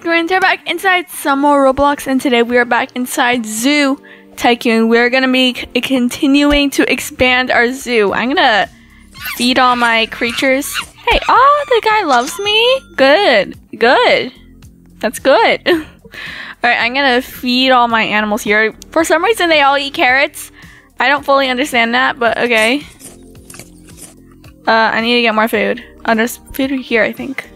guys, we're back inside some more Roblox, and today we are back inside Zoo Tycoon. We're gonna be continuing to expand our zoo. I'm gonna feed all my creatures. Hey, oh, the guy loves me. Good, good. That's good. All right, I'm gonna feed all my animals here. For some reason, they all eat carrots. I don't fully understand that, but okay. I need to get more food. Oh, there's food here, I think.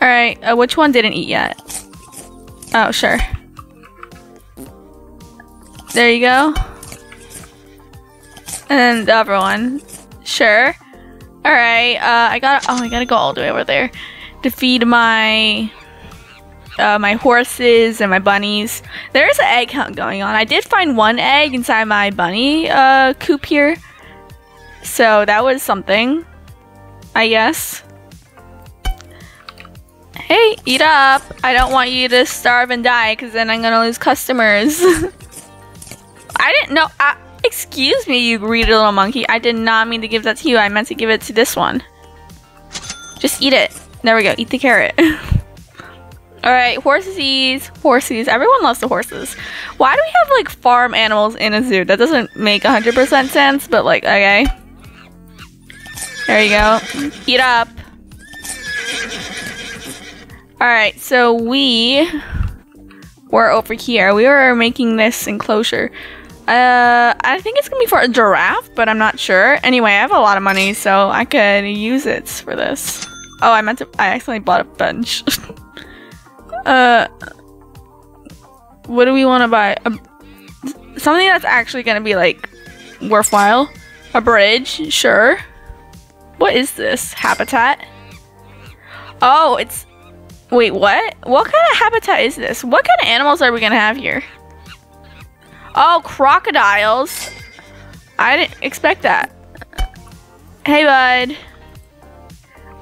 Alright, which one didn't eat yet? Oh, sure. There you go. And then the other one. Sure. Alright, I gotta go all the way over there to feed my my horses and my bunnies. There's an egg hunt going on. I did find one egg inside my bunny coop here. So that was something, I guess. Hey, eat up. I don't want you to starve and die because then I'm going to lose customers. I didn't know. Excuse me, you greedy little monkey. I did not mean to give that to you. I meant to give it to this one. Just eat it. There we go. Eat the carrot. Alright, horses. Horses. Everyone loves the horses. Why do we have like farm animals in a zoo? That doesn't make 100% sense, but like, okay. There you go. Eat up. Alright, so we were over here. We were making this enclosure. I think it's gonna be for a giraffe, but I'm not sure. Anyway, I have a lot of money, so I could use it for this. Oh, I accidentally bought a bunch. What do we want to buy? Something that's actually gonna be like worthwhile. A bridge, sure. What is this? Habitat? Oh, it's... Wait, what? What kind of habitat is this? What kind of animals are we gonna have here? Oh, crocodiles. I didn't expect that. Hey, bud.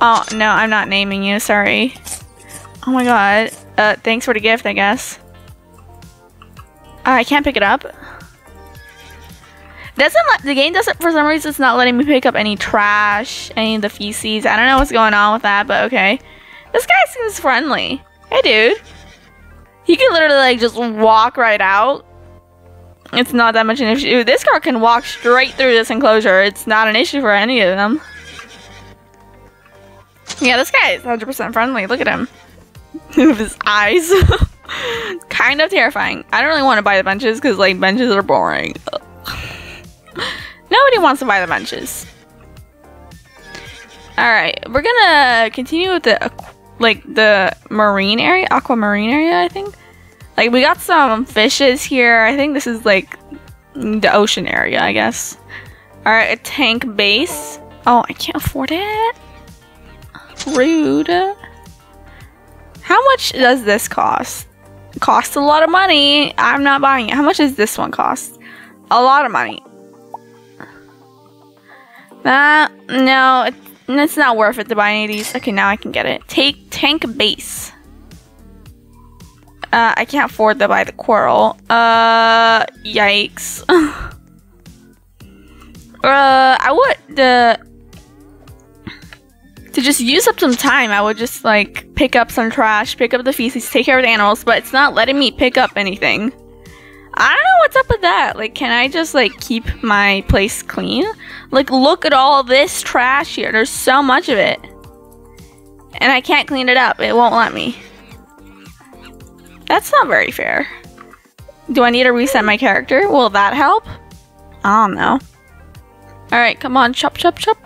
Oh, no, I'm not naming you, sorry. Oh my god. Thanks for the gift, I guess. I can't pick it up. The game doesn't, for some reason, it's not letting me pick up any trash, any of the feces. I don't know what's going on with that, but okay. This guy seems friendly. Hey, dude. He can literally, like, just walk right out. It's not that much an issue. This car can walk straight through this enclosure. It's not an issue for any of them. Yeah, this guy is 100% friendly. Look at him. With his eyes. Kind of terrifying. I don't really want to buy the benches because, like, benches are boring. Nobody wants to buy the benches. Alright, we're gonna continue with the... Like the marine area, aquamarine area, I think. Like we got some fishes here. I think this is like the ocean area, I guess. All right, a tank base. Oh, I can't afford it. Rude. How much does this cost? It costs a lot of money. I'm not buying it. How much does this one cost? A lot of money. No, it's not worth it to buy any of these. Okay, now I can get it. Take tank base. I can't afford to buy the coral. Yikes. I would to just use up some time. I would just like pick up some trash, pick up the feces, take care of the animals, but it's not letting me pick up anything. I don't know what's up with that. Like, can I just, like, keep my place clean? Like, look at all this trash here. There's so much of it. And I can't clean it up. It won't let me. That's not very fair. Do I need to reset my character? Will that help? I don't know. Alright, come on. Chop, chop, chop.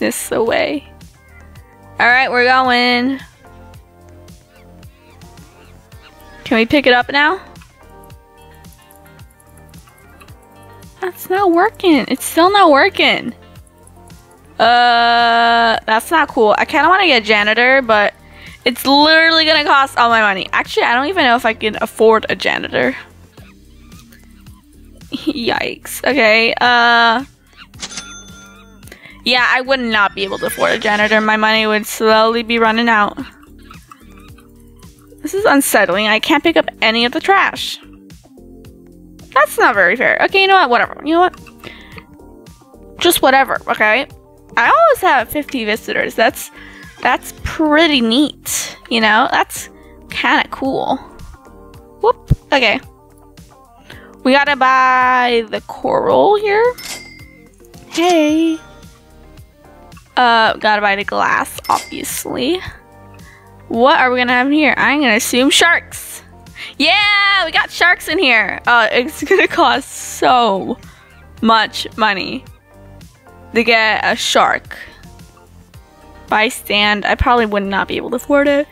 This away. Alright, we're going. Can we pick it up now? That's not working. It's still not working. That's not cool. I kind of want to get a janitor, but it's literally going to cost all my money. Actually, I don't even know if I can afford a janitor. Yikes. Okay. Yeah, I would not be able to afford a janitor. My money would slowly be running out. This is unsettling. I can't pick up any of the trash. That's not very fair. Okay, you know what? Whatever. You know what? Just whatever, okay? I always have 50 visitors. That's pretty neat, you know? That's kind of cool. Whoop. Okay. We gotta buy the coral here. Hey. Gotta buy the glass, obviously. What are we gonna have in here? I'm gonna assume sharks. Yeah, we got sharks in here. It's gonna cost so much money to get a shark. By stand, I probably would not be able to afford it.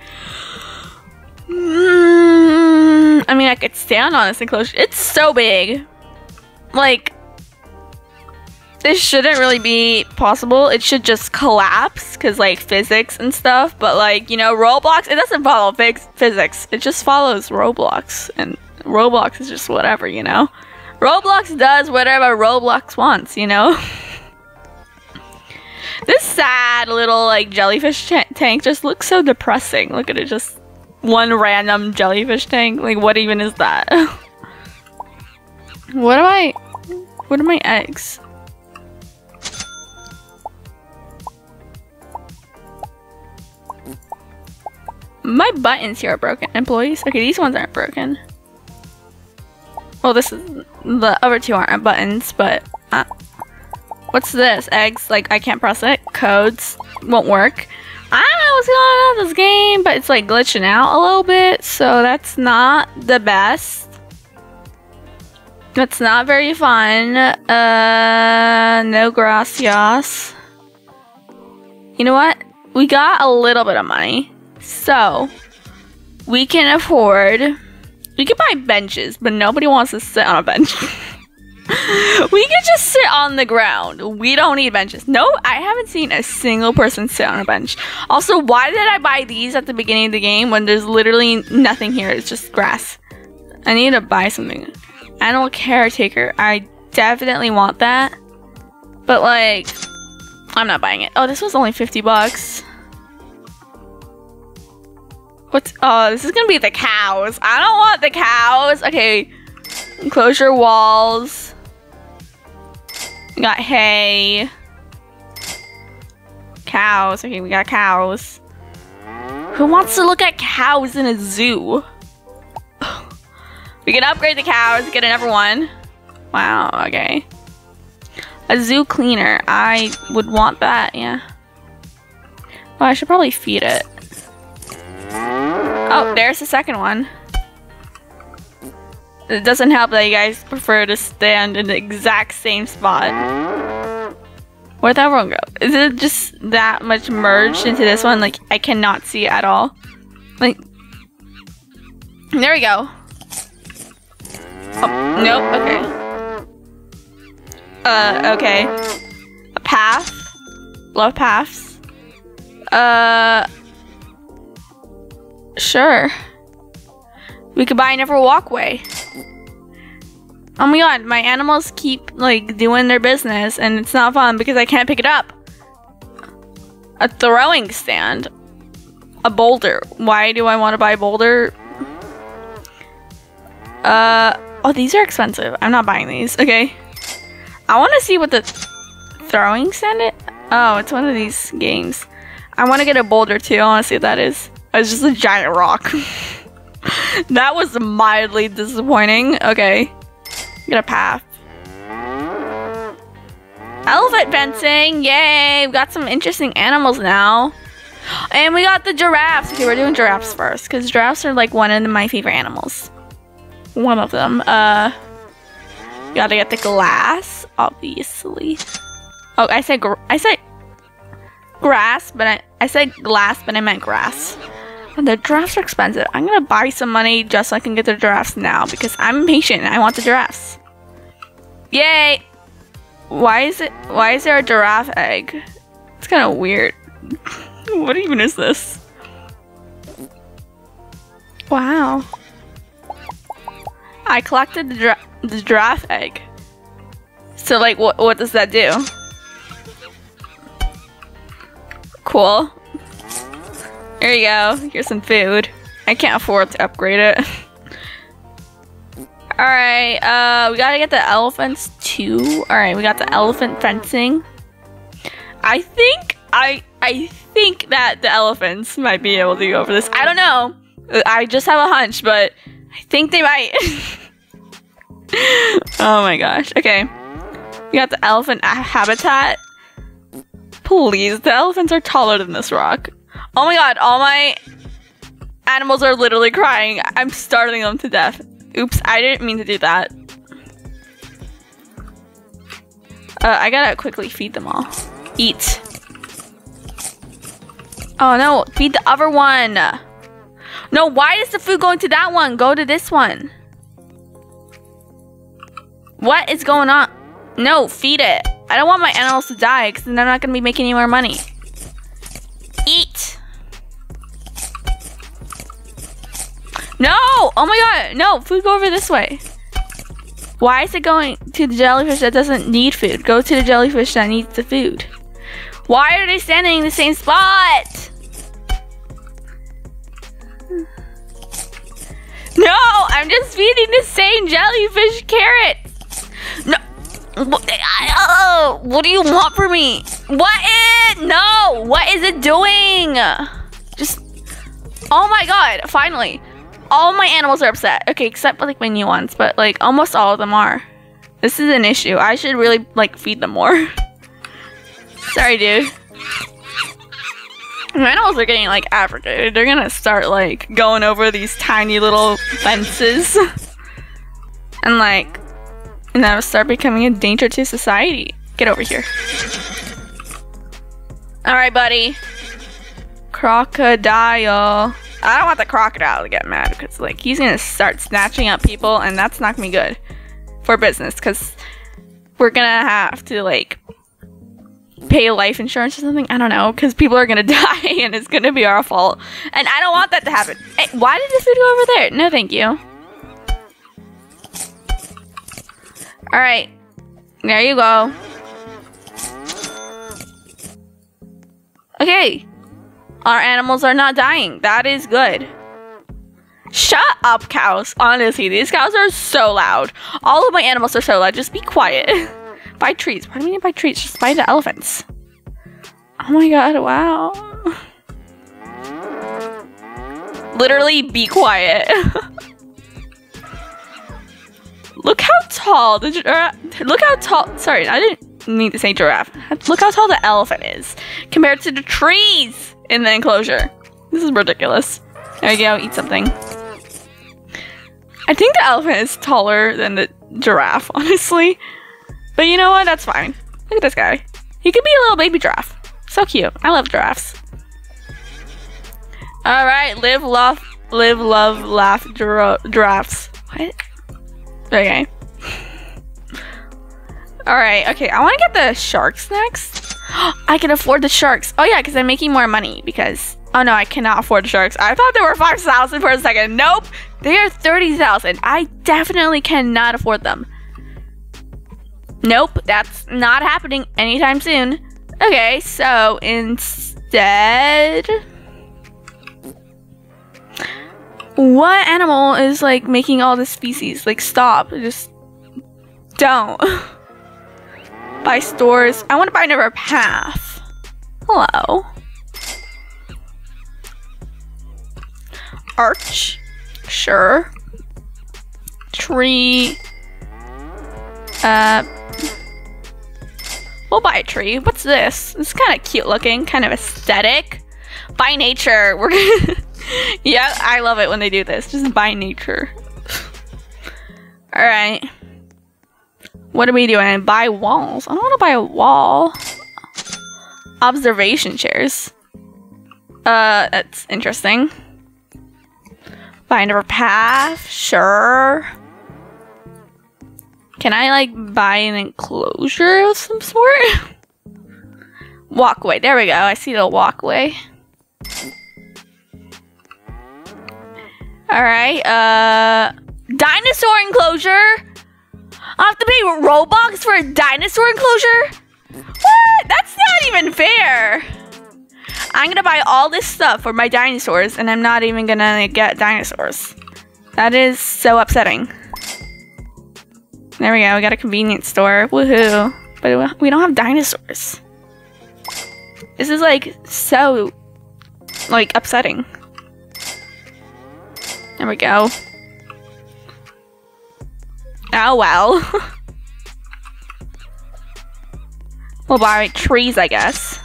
I mean, I could stand on this enclosure. It's so big. Like, this shouldn't really be possible. It should just collapse because, like, physics and stuff. But, like, you know, Roblox, it doesn't follow physics. It just follows Roblox. And Roblox is just whatever, you know? Roblox does whatever Roblox wants, you know? This sad little, like, jellyfish tank just looks so depressing. Look at it, just one random jellyfish tank. Like, what even is that? What are my eggs? My buttons here are broken. Employees? Okay, these ones aren't broken. Well, this is, the other two aren't buttons, but what's this? Eggs? Like, I can't press it. Codes won't work. I don't know what's going on with this game, but it's like glitching out a little bit, so that's not the best. That's not very fun. No gracias. You know what? We got a little bit of money. So, we can buy benches, but nobody wants to sit on a bench. We can just sit on the ground. We don't need benches. No, I haven't seen a single person sit on a bench. Also, why did I buy these at the beginning of the game when there's literally nothing here? It's just grass. I need to buy something. Animal caretaker. I definitely want that. But, like, I'm not buying it. Oh, this was only 50 bucks. What's, oh, this is gonna be the cows. I don't want the cows. Okay, enclosure walls. We got hay. Cows. Okay, we got cows. Who wants to look at cows in a zoo? We can upgrade the cows, get another one. Wow, okay. A zoo cleaner. I would want that, yeah. Well, I should probably feed it. Oh, there's the second one. It doesn't help that you guys prefer to stand in the exact same spot. Where'd that one go? Is it just that much merged into this one? Like, I cannot see it at all. Like, there we go. Oh, nope, okay. Okay. A path. Love paths. Sure. We could buy another walkway. Oh my god, my animals keep, like, doing their business, and it's not fun because I can't pick it up. A throwing stand. A boulder. Why do I want to buy a boulder? Oh, these are expensive. I'm not buying these. Okay. I want to see what the throwing stand is. Oh, it's one of these games. I want to get a boulder, too. I want to see what that is. It's just a giant rock. That was mildly disappointing. Okay. Get a path. Elephant fencing. Yay. We've got some interesting animals now. And we got the giraffes. Okay, we're doing giraffes first. Because giraffes are like one of my favorite animals. One of them. Gotta get the glass, obviously. Oh, I said grass, but I said glass, but I meant grass. The giraffes are expensive. I'm gonna buy some money just so I can get the giraffes now because I'm impatient and I want the giraffes. Yay! Why is there a giraffe egg? It's kind of weird. What even is this? Wow. I collected the giraffe egg. So, like, what does that do? Cool. There you go. Here's some food. I can't afford to upgrade it. Alright, we gotta get the elephants too. Alright, we got the elephant fencing. I think that the elephants might be able to go for this. I don't know. I just have a hunch, but I think they might. Oh my gosh. Okay. We got the elephant habitat. Please, the elephants are taller than this rock. Oh my god, all my animals are literally crying. I'm starving them to death. Oops, I didn't mean to do that. I gotta quickly feed them all. Eat. Oh no, feed the other one. No, why is the food going to that one? Go to this one. What is going on? No, feed it. I don't want my animals to die because then I'm not gonna be making any more money. Eat. No! Oh my god, no, food go over this way. Why is it going to the jellyfish that doesn't need food? Go to the jellyfish that needs the food. Why are they standing in the same spot? No, I'm just feeding the same jellyfish carrot. No. What do you want from me? No, what is it doing? Just, oh my god, finally. All my animals are upset. Okay, except like my new ones, but like almost all of them are. This is an issue. I should really like feed them more. Sorry, dude. My animals are getting like aggravated. They're gonna start like going over these tiny little fences. And like, and that'll start becoming a danger to society. Get over here. All right, buddy. Crocodile. I don't want the crocodile to get mad because like he's gonna start snatching up people and that's not gonna be good for business because we're gonna have to like pay life insurance or something. I don't know, because people are gonna die and it's gonna be our fault and I don't want that to happen. Hey, why did the food go over there? No, thank you. All right, there you go. Okay. Our animals are not dying. That is good. Shut up, cows. Honestly, these cows are so loud. All of my animals are so loud. Just be quiet. Buy treats. Why do you mean by treats? Just buy the elephants. Oh my god, wow. Literally be quiet. Look how tall the giraffe, look how tall, sorry, I didn't mean to say giraffe. Look how tall the elephant is compared to the trees in the enclosure. This is ridiculous. There you go, eat something. I think the elephant is taller than the giraffe, honestly. But you know what, that's fine. Look at this guy. He could be a little baby giraffe. So cute, I love giraffes. All right, live, love, laugh, giraffes. What? Okay. All right, okay, I wanna get the sharks next. I can afford the sharks. Oh yeah, because I'm making more money because... Oh no, I cannot afford the sharks. I thought there were 5,000 for a second. Nope, they are 30,000. I definitely cannot afford them. Nope, that's not happening anytime soon. Okay, so instead... What animal is like making all this species? Like stop, just don't. Buy stores. I want to buy another path. Hello. Arch. Sure. Tree. We'll buy a tree. What's this? It's kind of cute looking, kind of aesthetic. Buy nature. We're gonna yeah, I love it when they do this. Just buy nature. All right. What are we doing? Buy walls. I don't want to buy a wall. Observation chairs. That's interesting. Buy another path. Sure. Can I like buy an enclosure of some sort? Walkway. There we go. I see the walkway. All right. Dinosaur enclosure. I have to pay Robux for a dinosaur enclosure? What? That's not even fair. I'm gonna buy all this stuff for my dinosaurs and I'm not even gonna get dinosaurs. That is so upsetting. There we go, we got a convenience store. Woohoo. But we don't have dinosaurs. This is like so like upsetting. There we go. Oh well. We'll buy trees, I guess,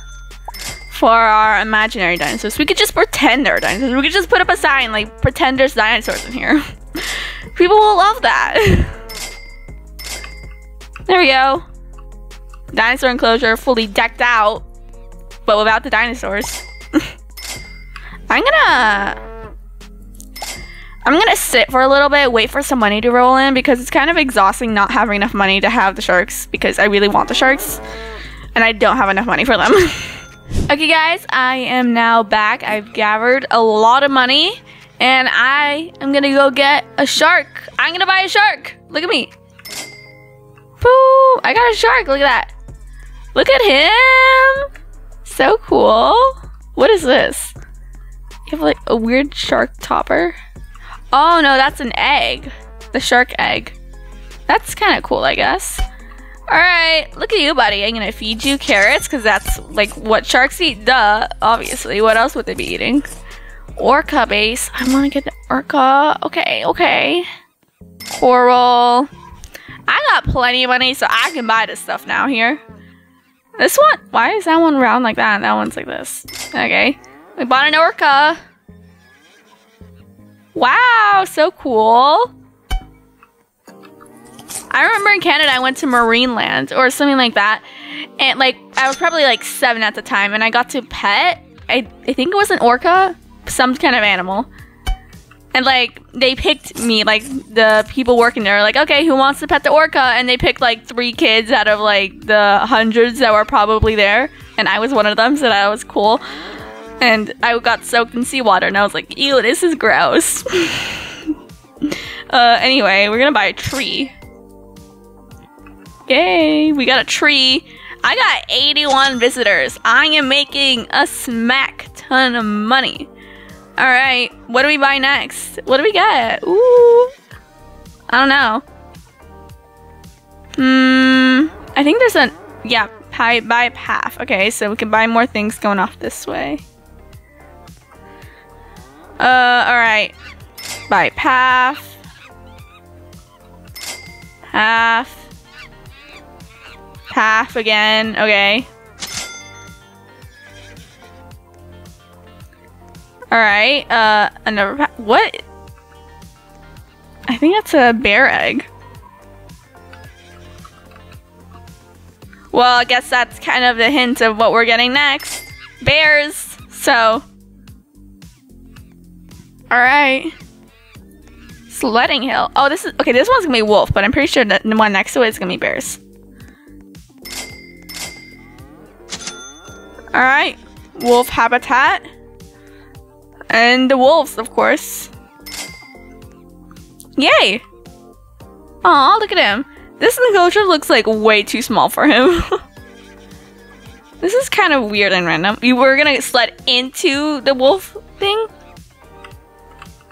for our imaginary dinosaurs. We could just pretend they're dinosaurs. We could just put up a sign like, pretend there's dinosaurs in here. People will love that. There we go. Dinosaur enclosure fully decked out, but without the dinosaurs. I'm gonna sit for a little bit, wait for some money to roll in, because it's kind of exhausting not having enough money to have the sharks, because I really want the sharks and I don't have enough money for them. Okay guys, I am now back. I've gathered a lot of money and I am gonna go get a shark. I'm gonna buy a shark. Look at me. Boom! I got a shark. Look at that. Look at him. So cool. What is this? You have like a weird shark topper. Oh no, that's an egg. The shark egg. That's kind of cool, I guess. All right, look at you, buddy. I'm gonna feed you carrots because that's like what sharks eat. Duh, obviously. What else would they be eating? Orca base. I want to get the orca. Okay, okay. Coral. I got plenty of money, so I can buy this stuff now here. This one, why is that one round like that and that one's like this? Okay, we bought an orca. Wow, so cool. I remember in Canada, I went to Marineland or something like that. And like, I was probably like 7 at the time and I got to pet, I think it was an orca, some kind of animal. And like, they picked me, like the people working there were like, okay, who wants to pet the orca? And they picked like 3 kids out of like the 100s that were probably there. And I was one of them, so that was cool. And I got soaked in seawater and I was like, ew, this is gross. Anyway, we're gonna buy a tree. Yay, we got a tree. I got 81 visitors. I am making a smack ton of money. All right, what do we buy next? What do we get? Ooh, I don't know. I think there's a, yeah, buy a path. Okay, so we can buy more things going off this way. All right, buy path. Path again, okay. Alright, another pack. What? I think that's a bear egg. Well, I guess that's kind of the hint of what we're getting next. Bears! So. Alright. Sledding hill. Oh, this is. Okay, this one's gonna be wolf, but I'm pretty sure the one next to it is gonna be bears. Alright. Wolf habitat. And the wolves, of course. Yay! Aw, look at him. This enclosure looks like way too small for him. This is kind of weird and random. You were gonna sled into the wolf thing?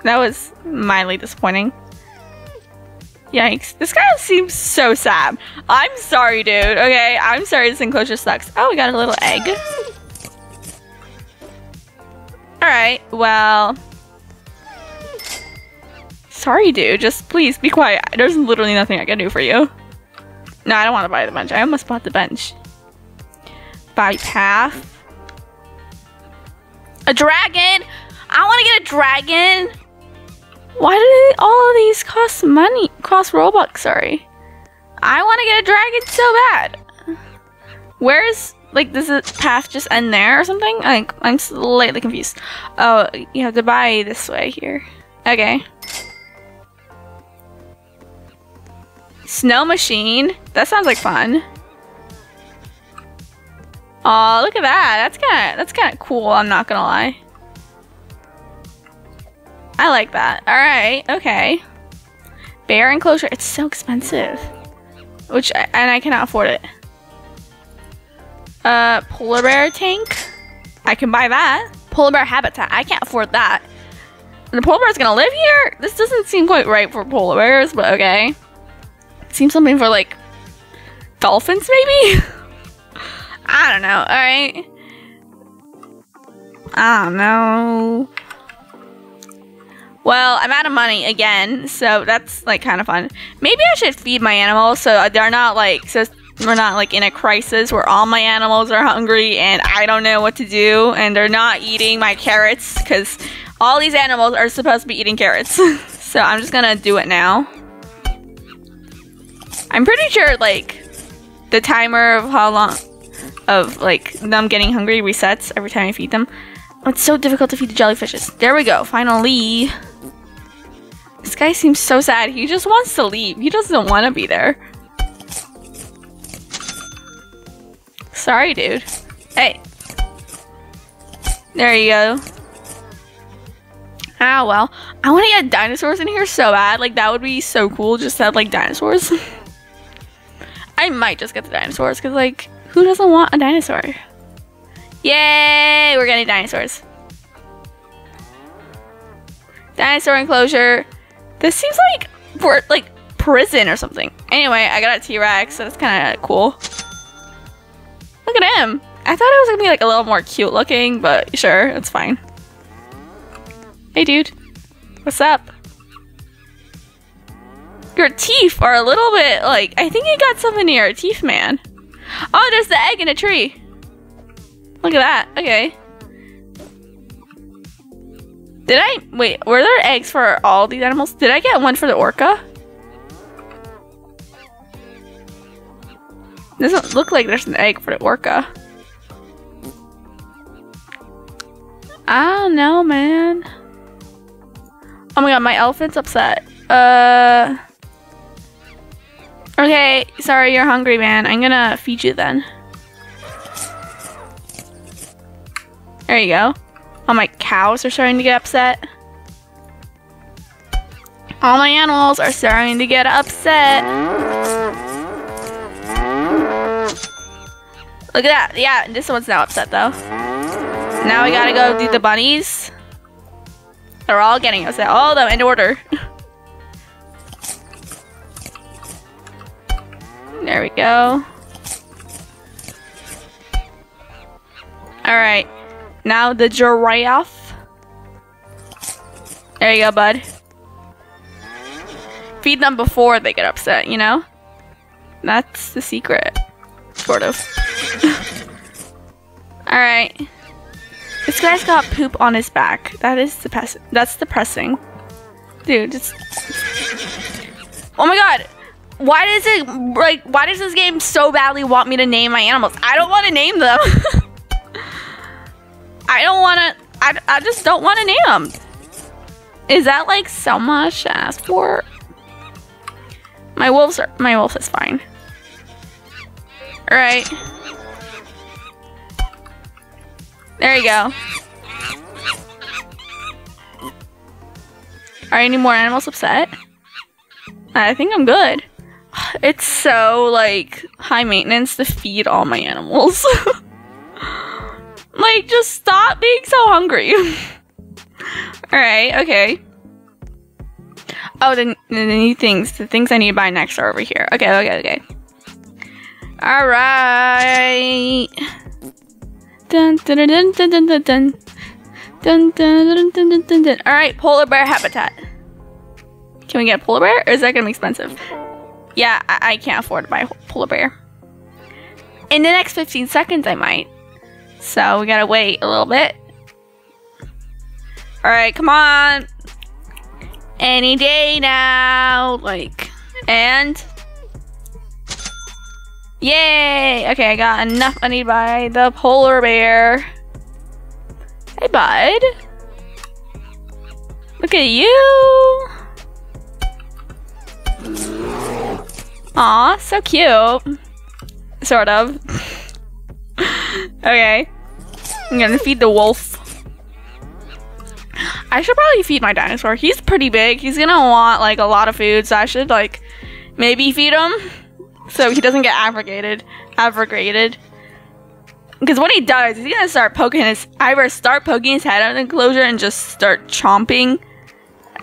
That was mildly disappointing. Yikes. This guy seems so sad. I'm sorry, dude. Okay, I'm sorry this enclosure sucks. Oh, we got a little egg. Alright, well... Sorry, dude. Just please be quiet. There's literally nothing I can do for you. No, I don't want to buy the bench. I almost bought the bench. Buy path. A dragon! I want to get a dragon! Why do all of these cost money? Cost Robux, sorry. I want to get a dragon so bad. Where's... Like, does the path just end there or something? Like, I'm slightly confused. Oh, you have to buy this way here. Okay. Snow machine. That sounds like fun. Oh, look at that. That's kind of cool. I'm not gonna lie. I like that. All right. Okay. Bear enclosure. It's so expensive, and I cannot afford it. Polar bear tank. I can buy that. Polar bear habitat. I can't afford that. The polar bear's gonna live here? This doesn't seem quite right for polar bears, but okay. Seems something for like dolphins maybe? I don't know. Alright. I don't know. Well, I'm out of money again, so that's like kind of fun. Maybe I should feed my animals so they're not like, so we're not like in a crisis where all my animals are hungry and I don't know what to do and they're not eating my carrots, because all these animals are supposed to be eating carrots. So I'm just gonna do it now. I'm pretty sure like the timer of how long of like them getting hungry resets every time I feed them. Oh, it's so difficult to feed the jellyfishes. There we go, finally. This guy seems so sad. He just wants to leave. He doesn't want to be there. Sorry, dude. Hey. There you go. Ah, well. I want to get dinosaurs in here so bad. Like, that would be so cool just to have, like, dinosaurs. I might just get the dinosaurs because, like, who doesn't want a dinosaur? Yay! We're getting dinosaurs. Dinosaur enclosure. This seems like for like prison or something. Anyway, I got a T-Rex, so that's kind of cool. Look at him. I thought it was gonna be like a little more cute looking, but sure, it's fine. Hey, dude. What's up? Your teeth are a little bit like, I think you got something in your teeth, man. Oh, there's the egg in a tree. Look at that. Okay. Did I... Wait, were there eggs for all these animals? Did I get one for the orca? Doesn't look like there's an egg for the orca. I don't know, man. Oh my god, my elephant's upset. Okay, sorry, you're hungry, man. I'm gonna feed you then. There you go. All my cows are starting to get upset. All my animals are starting to get upset. Look at that. Yeah, this one's now upset though. Now we gotta go do the bunnies. They're all getting upset. All of them in order. There we go. Alright. Now the giraffe. There you go, bud. Feed them before they get upset, you know? That's the secret. Sort of. Alright. This guy's got poop on his back. That is depressing. That's depressing. Dude, just... Oh my god! Why does it, like, why does this game so badly want me to name my animals? I don't want to name them. I don't want to, I just don't want to name them. Is that like so much to ask for? My wolf is fine. All right. There you go. Are any more animals upset? I think I'm good. It's so like high maintenance to feed all my animals. Like, just stop being so hungry. Alright, okay. Oh, the new things. The things I need to buy next are over here. Okay. Alright. Dun dun dun dun dun dun dun. Dun dun dun dun dun dun. Alright, polar bear habitat. Can we get a polar bear? Or is that gonna be expensive? Yeah, I can't afford to buy a polar bear. In the next 15 seconds, I might. So we gotta wait a little bit. Alright, come on. Any day now. Like, and. Yay! Okay, I got enough money to buy the polar bear. Hey, bud. Look at you. Aw, so cute. Sort of. Okay. I'm gonna feed the wolf. I should probably feed my dinosaur. He's pretty big. He's gonna want like a lot of food, so I should like maybe feed him so he doesn't get aggravated. Because when he does, he's gonna start poking his head out of the enclosure and just start chomping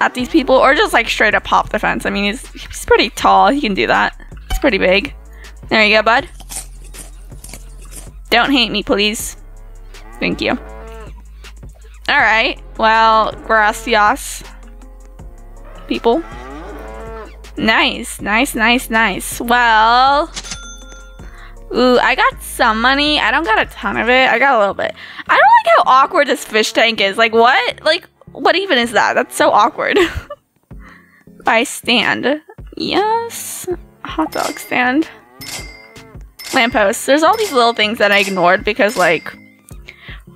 at these people, or just like straight up pop the fence. I mean, he's pretty tall. He can do that. He's pretty big. There you go, bud. Don't hate me, please. Thank you. Alright. Well, gracias, people. Nice, nice, nice, nice. Well... Ooh, I got some money. I don't got a ton of it. I got a little bit. I don't like how awkward this fish tank is. Like, what? Like, what even is that? That's so awkward. Buy stand. Yes. Hot dog stand. Lampposts. There's all these little things that I ignored because, like,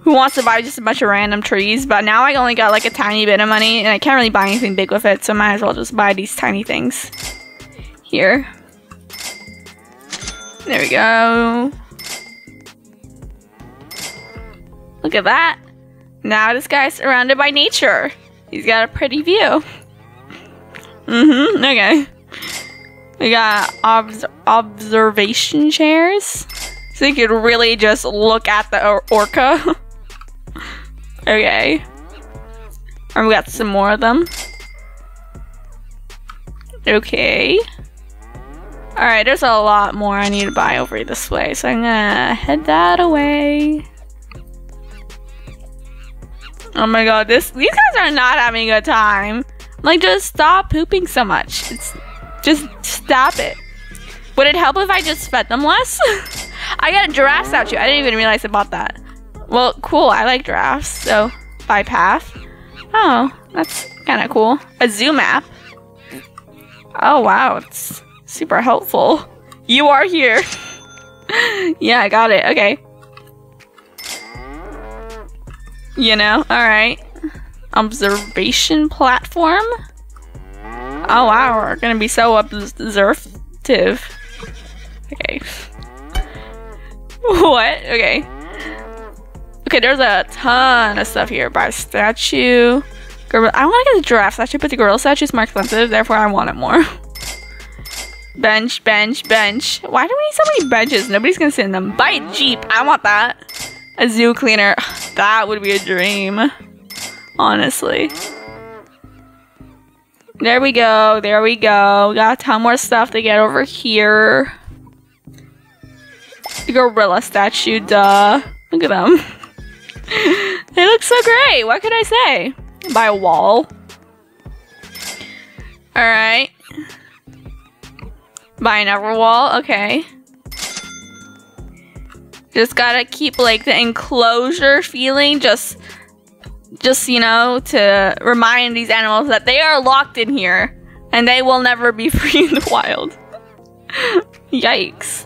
who wants to buy just a bunch of random trees? But now I only got, like, a tiny bit of money, and I can't really buy anything big with it, so might as well just buy these tiny things. Here. There we go. Look at that. Now this guy's surrounded by nature. He's got a pretty view. Mm-hmm, okay. We got observation chairs. So you could really just look at the orca. Okay. And we got some more of them. Okay. Alright, there's a lot more I need to buy over this way, so I'm gonna head that away. Oh my god, these guys are not having a good time. Like, just stop pooping so much. Just stop it. Would it help if I just fed them less? I got a giraffe statue. I didn't even realize I bought that. Well, cool, I like giraffes, so buy path. Oh, that's kinda cool. A zoo map. Oh wow, it's super helpful. You are here. Yeah, I got it. Okay. You know, alright. Observation platform? Oh wow, we're gonna be so observative. Okay. What? Okay. Okay, there's a ton of stuff here. Buy statue. Gorilla. I wanna get the giraffe statue, but the gorilla statue is more expensive, therefore I want it more. Bench, bench, bench. Why do we need so many benches? Nobody's gonna sit in them. Buy a Jeep. I want that. A zoo cleaner. That would be a dream. Honestly. There we go. There we go. We got a ton more stuff to get over here. The gorilla statue, duh. Look at them. They look so great. What could I say? Buy a wall. Alright. Buy another wall, okay. Just gotta keep like the enclosure feeling, just you know, to remind these animals that they are locked in here and they will never be free in the wild. Yikes.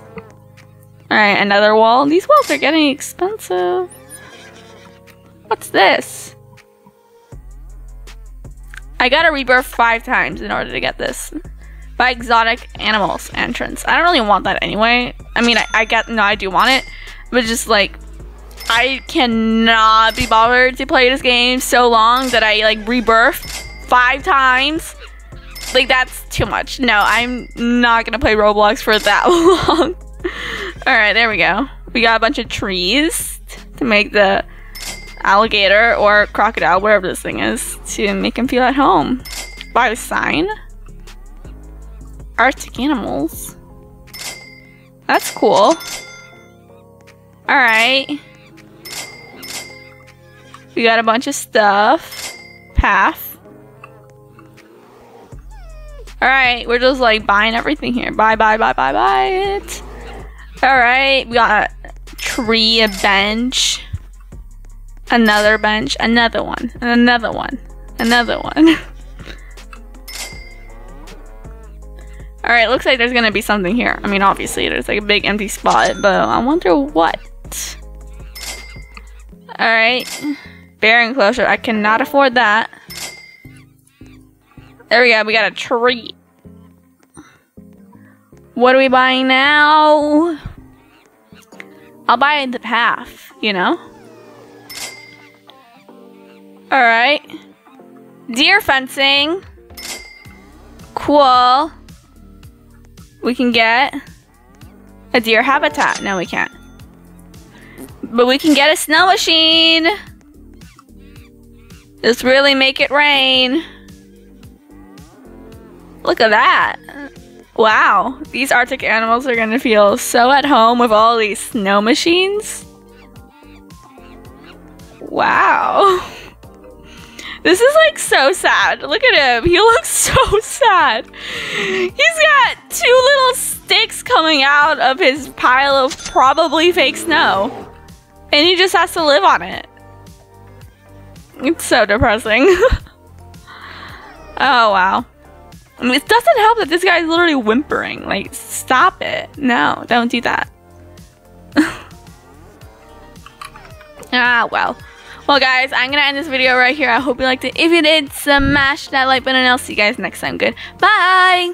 Alright, another wall. These walls are getting expensive. What's this? I gotta rebirth 5 times in order to get this. By exotic animals entrance. I don't really want that anyway. I mean, I do want it, but just like, I cannot be bothered to play this game so long that I like rebirth 5 times. Like, that's too much. No, I'm not gonna play Roblox for that long. All right, there we go. We got a bunch of trees to make the alligator or crocodile, whatever this thing is, to make him feel at home. Buy a sign. Arctic animals. That's cool. Alright. We got a bunch of stuff. Path. Alright, we're just like buying everything here. Buy, buy, buy, buy, buy it. Alright, we got a tree, a bench. Another bench. Another one. And another one. Another one. Alright, looks like there's gonna be something here. I mean, obviously, there's like a big empty spot, but I wonder what. Alright. Bear enclosure. I cannot afford that. There we go. We got a tree. What are we buying now? I'll buy the path, you know? Alright. Deer fencing. Cool. We can get a deer habitat. No, we can't. But we can get a snow machine. Just really make it rain. Look at that. Wow. These Arctic animals are gonna feel so at home with all these snow machines. Wow. This is like so sad. Look at him. He looks so sad. He's got two little sticks coming out of his pile of probably fake snow. And he just has to live on it. It's so depressing. Oh, wow. I mean, it doesn't help that this guy's literally whimpering. Like, stop it. No, don't do that. Ah, well. Well, guys, I'm going to end this video right here. I hope you liked it. If you did, smash that like button, and I'll see you guys next time. Bye!